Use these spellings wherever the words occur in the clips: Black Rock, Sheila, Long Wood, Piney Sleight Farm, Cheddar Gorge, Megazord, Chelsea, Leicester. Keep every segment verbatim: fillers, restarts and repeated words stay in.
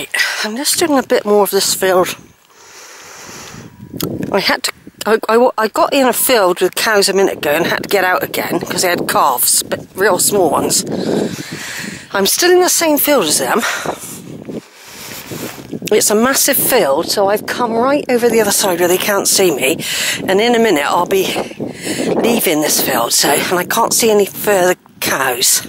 Right, I'm just doing a bit more of this field. I had to, I, I, I got in a field with cows a minute ago and had to get out again because they had calves, but real small ones. I'm still in the same field as them. It's a massive field, so I've come right over the other side where they can't see me, and in a minute I'll be leaving this field, so, and I can't see any further cows.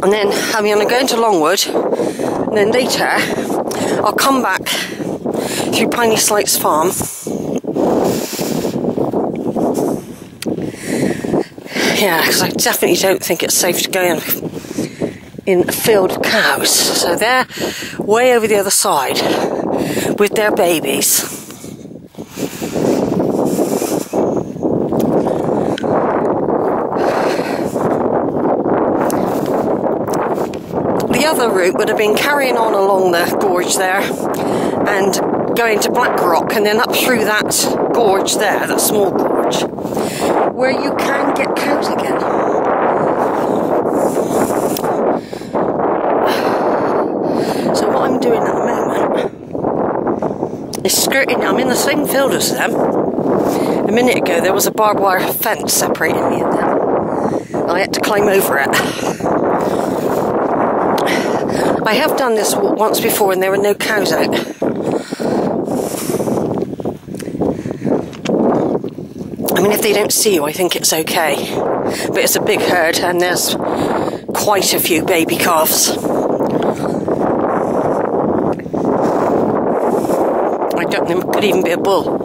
And then, I mean, I'm going to Longwood, and then later I'll come back through Piney Sleight Farm. Yeah, because I definitely don't think it's safe to go in, in a field of cows. So they're way over the other side with their babies. The other route would have been carrying on along the gorge there and going to Black Rock and then up through that gorge there, that small gorge, where you can get cows again. So what I'm doing at the moment is skirting. I'm in the same field as them. A minute ago there was a barbed wire fence separating me and them. I had to climb over it. I have done this once before and there were no cows out. I mean, if they don't see you, I think it's okay. But it's a big herd and there's quite a few baby calves. I don't know, it could even be a bull.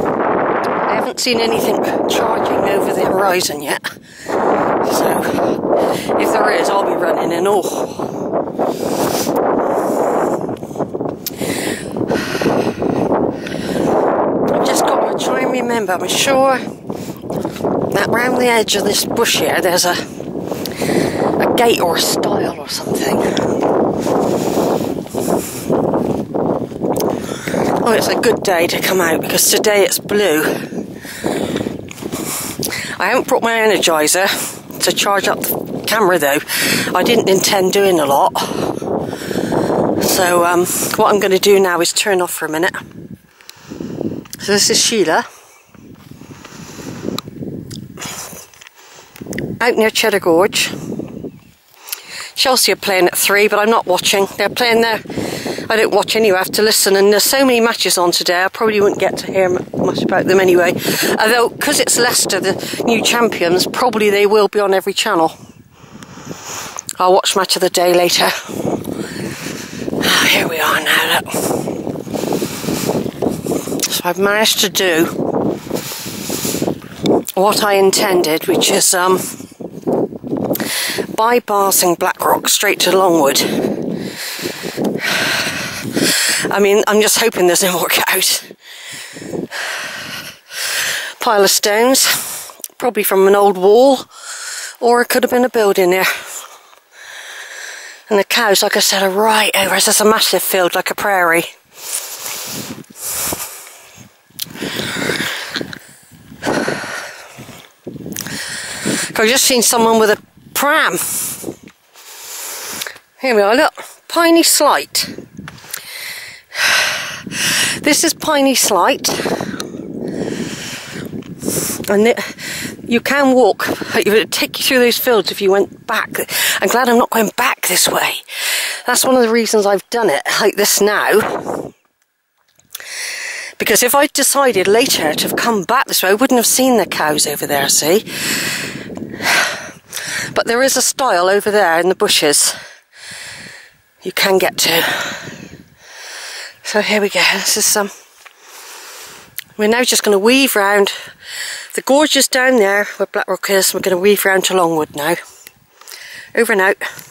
I haven't seen anything charging over the horizon yet. So, if there is, I'll be running in awe. Remember, I'm sure that round the edge of this bush here there's a a gate or a stile or something. Oh, it's a good day to come out because today it's blue. I haven't brought my energizer to charge up the camera though. I didn't intend doing a lot. So um, what I'm going to do now is turn off for a minute. So this is Sheila, out near Cheddar Gorge. Chelsea are playing at three, but I'm not watching. They're playing there. I don't watch anyway, I have to listen, and there's so many matches on today, I probably wouldn't get to hear much about them anyway. Although, because it's Leicester, the new champions, probably they will be on every channel. I'll watch Match of the Day later. Oh, here we are now, look. So I've managed to do what I intended, which is um, bypassing Black Rock straight to Longwood. I mean, I'm just hoping there's no more cows. Pile of stones, probably from an old wall, or it could have been a building there. And the cows, like I said, are right over. It's just a massive field, like a prairie. I've just seen someone with a pram. Here we are, look, Piney Sleight. This is Piney Sleight, and it, you can walk. It would take you through those fields if you went back. I'm glad I'm not going back this way. That's one of the reasons I've done it like this now. Because if I decided later to have come back this way, I wouldn't have seen the cows over there, see? But there is a stile over there in the bushes you can get to. So here we go. This is some. Um, we're now just going to weave round. The gorge is down there where Black Rock is. We're going to weave round to Longwood now. Over and out.